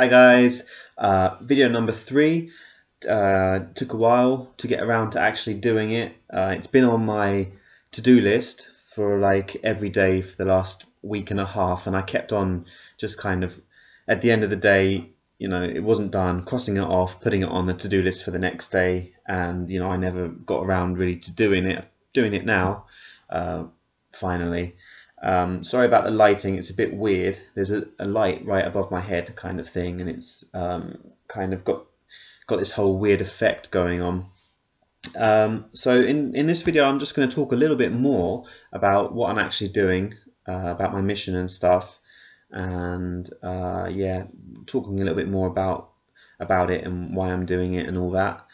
Hi guys, video number 3. Took a while to get around to actually doing it. It's been on my to-do list for like every day for the last week and a half, and I kept on just kind of at the end of the day, you know, it wasn't done, crossing it off, putting it on the to-do list for the next day, and you know, I never got around really to doing it now, finally. Sorry about the lighting, it's a bit weird. There's a light right above my head kind of thing, and it's kind of got this whole weird effect going on. So in this video I'm just going to talk a little bit more about what I'm actually doing, about my mission and stuff, and yeah, talking a little bit more about it and why I'm doing it and all that.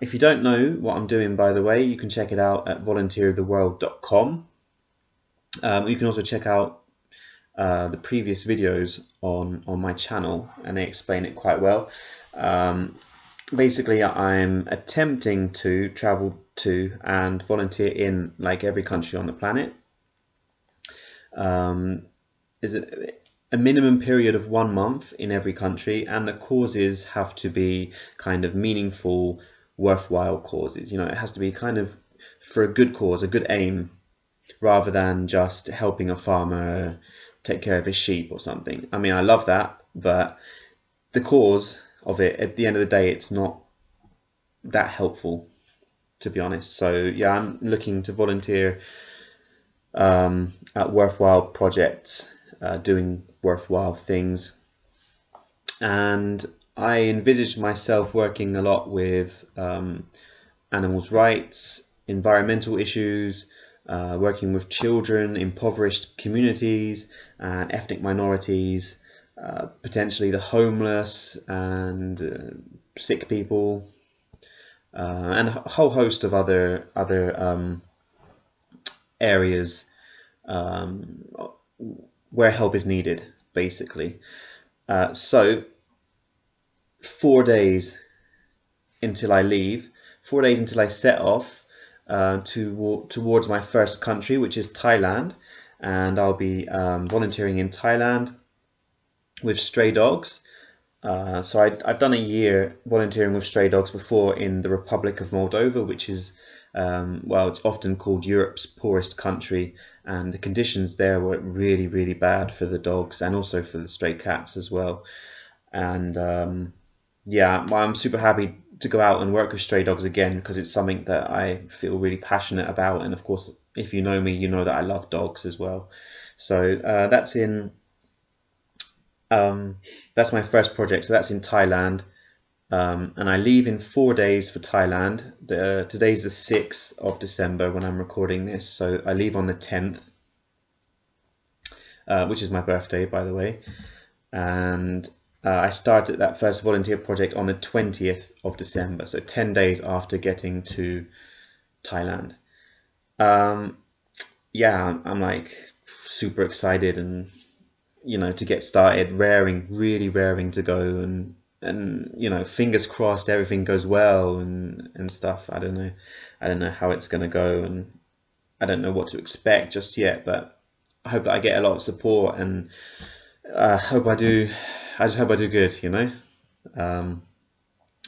If you don't know what I'm doing, by the way, you can check it out at volunteertheworld.com. You can also check out the previous videos on my channel, and they explain it quite well. Basically, I'm attempting to travel to and volunteer in like every country on the planet. Is a minimum period of 1 month in every country, and the causes have to be kind of meaningful, worthwhile causes. You know, it has to be kind of for a good cause, a good aim, rather than just helping a farmer take care of his sheep or something. I mean, I love that, but the cause of it, at the end of the day, it's not that helpful, to be honest. So yeah, I'm looking to volunteer at worthwhile projects, doing worthwhile things. And I envisage myself working a lot with animals' rights, environmental issues, working with children, impoverished communities, and ethnic minorities, potentially the homeless and sick people, and a whole host of other areas where help is needed, basically. So 4 days until I leave, 4 days until I set off towards my first country, which is Thailand, and I'll be volunteering in Thailand with stray dogs. So I've done a year volunteering with stray dogs before in the Republic of Moldova, which is, well, it's often called Europe's poorest country, and the conditions there were really, really bad for the dogs and also for the stray cats as well. And yeah, I'm super happy to go out and work with stray dogs again, because it's something that I feel really passionate about, and of course, if you know me, you know that I love dogs as well. So that's my first project, so that's in Thailand, and I leave in 4 days for Thailand. Today's the 6th of December when I'm recording this, so I leave on the 10th, which is my birthday, by the way, and I started that first volunteer project on the 20th of December, so 10 days after getting to Thailand. Yeah, I'm like super excited, and you know, to get started, really raring to go, and you know, fingers crossed everything goes well and stuff. I don't know how it's gonna go, and I don't know what to expect just yet, but I hope that I get a lot of support, and hope I do. I just hope I do good, you know.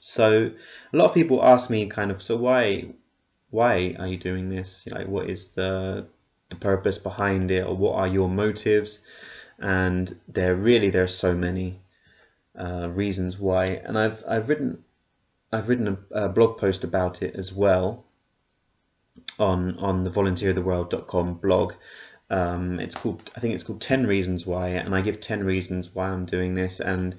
So a lot of people ask me kind of, so why are you doing this? Like, what is the purpose behind it, or what are your motives? And there are so many reasons why, and I've written a blog post about it as well on the volunteertheworld.com blog. It's called, I think it's called 10 reasons why, and I give 10 reasons why I'm doing this, and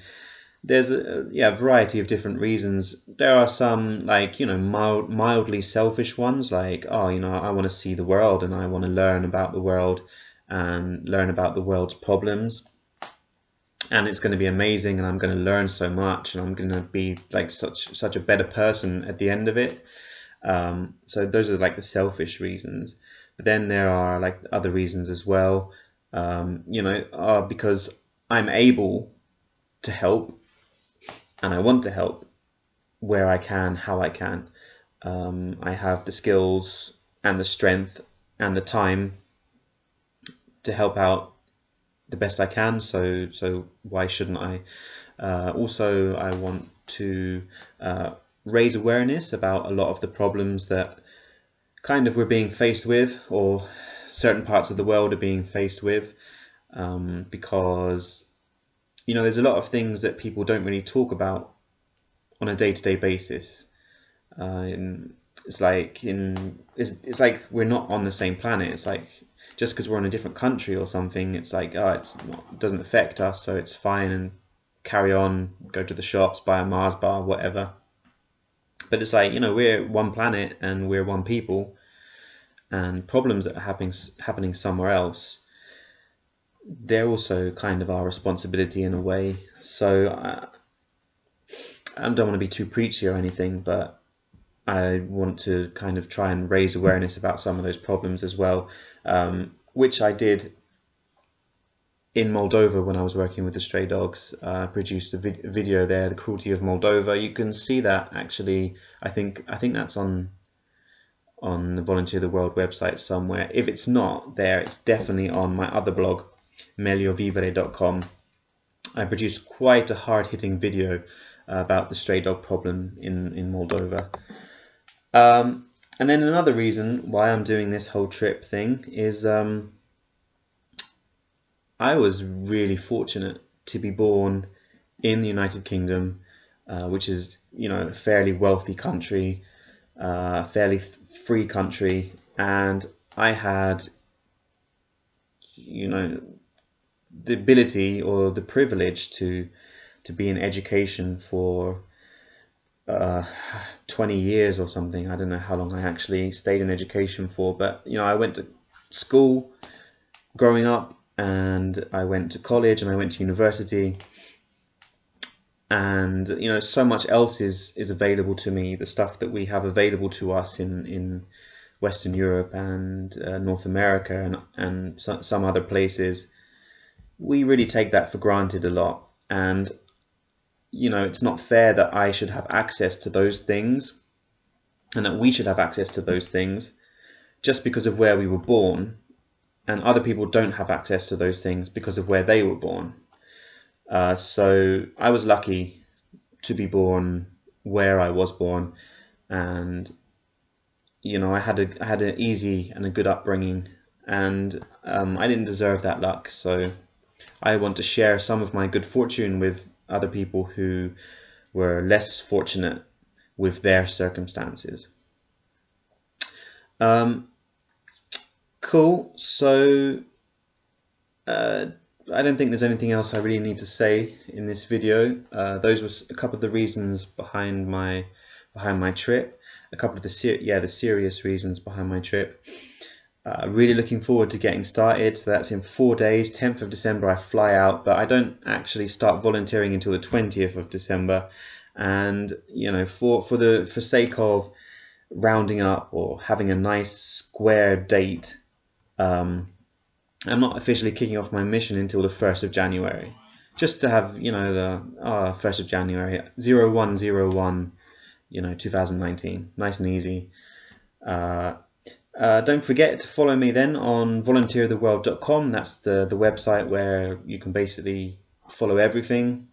there's a variety of different reasons. There are some, like, you know, mildly selfish ones, like, oh, you know, I want to see the world, and I want to learn about the world and learn about the world's problems, and it's going to be amazing, and I'm going to learn so much, and I'm going to be like such a better person at the end of it. So those are like the selfish reasons. But then there are like other reasons as well, you know, because I'm able to help, and I want to help where I can, how I can. I have the skills and the strength and the time to help out the best I can, so why shouldn't I? Also, I want to raise awareness about a lot of the problems that kind of we're being faced with, or certain parts of the world are being faced with, because, you know, there's a lot of things that people don't really talk about on a day-to-day basis. It's like we're not on the same planet. It's like, just because we're in a different country or something, it's like, oh, it doesn't affect us, so it's fine, and carry on, go to the shops, buy a Mars bar, whatever. But it's like, you know, we're one planet and we're one people, and problems that are happening somewhere else, they're also kind of our responsibility in a way. So I don't want to be too preachy or anything, but I want to kind of try and raise awareness about some of those problems as well, which I did in Moldova when I was working with the stray dogs. I produced a video there, The Cruelty of Moldova. You can see that actually. I think that's on the Volunteer the World website somewhere. If it's not there, it's definitely on my other blog, megliovivere.com. I produced quite a hard-hitting video about the stray dog problem in Moldova. And then another reason why I'm doing this whole trip thing is I was really fortunate to be born in the United Kingdom, which is, you know, a fairly wealthy country, a fairly free country, and I had, you know, the ability or the privilege to be in education for 20 years or something. I don't know how long I actually stayed in education for, but, you know, I went to school growing up, and I went to college, and I went to university, and, you know, so much else is available to me, the stuff that we have available to us in Western Europe and North America and some other places. We really take that for granted a lot, and, you know, it's not fair that I should have access to those things, and that we should have access to those things just because of where we were born, and other people don't have access to those things because of where they were born. So I was lucky to be born where I was born, and, you know, I had an easy and a good upbringing, and I didn't deserve that luck. So I want to share some of my good fortune with other people who were less fortunate with their circumstances. Cool, so I don't think there's anything else I really need to say in this video. Those were a couple of the reasons behind my trip, a couple of the serious reasons behind my trip. Really looking forward to getting started. So that's in 4 days. 10th of December I fly out, but I don't actually start volunteering until the 20th of December. And, you know, for sake of rounding up or having a nice square date, I'm not officially kicking off my mission until the 1st of January. Just to have, you know, the 1st of January, 01/01, you know, 2019. Nice and easy. Don't forget to follow me then on volunteertheworld.com. That's the website where you can basically follow everything.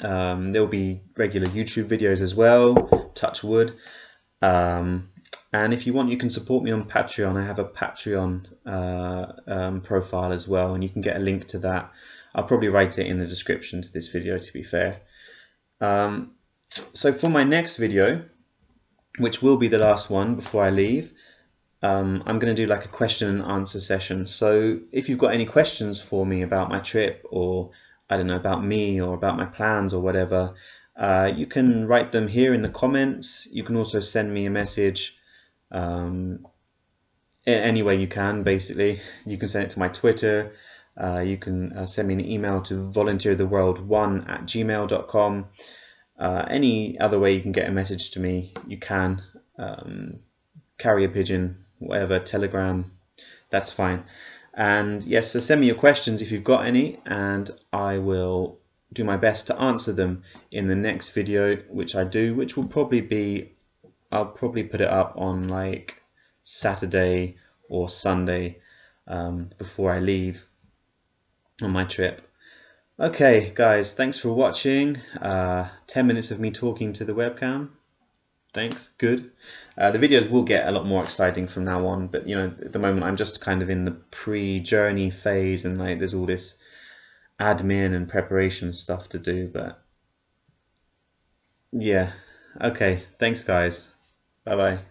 There'll be regular YouTube videos as well, touch wood. And if you want, you can support me on Patreon. I have a Patreon profile as well, and you can get a link to that. I'll probably write it in the description to this video, to be fair. So for my next video, which will be the last one before I leave, I'm going to do like a question and answer session. So if you've got any questions for me about my trip, or I don't know, about me, or about my plans or whatever, you can write them here in the comments. You can also send me a message any way you can, basically. You can send it to my Twitter. You can send me an email to volunteertheworld1@gmail.com. Any other way you can get a message to me, you can. Carrier pigeon, whatever, Telegram, that's fine. And yes, so send me your questions if you've got any, and I will do my best to answer them in the next video, which I do, which will probably be, I'll probably put it up on like Saturday or Sunday before I leave. on my trip. Okay guys, thanks for watching. 10 minutes of me talking to the webcam. Thanks, good. The videos will get a lot more exciting from now on, but you know, at the moment I'm just kind of in the pre-journey phase, and like there's all this admin and preparation stuff to do, but yeah. Okay, thanks guys. Bye bye.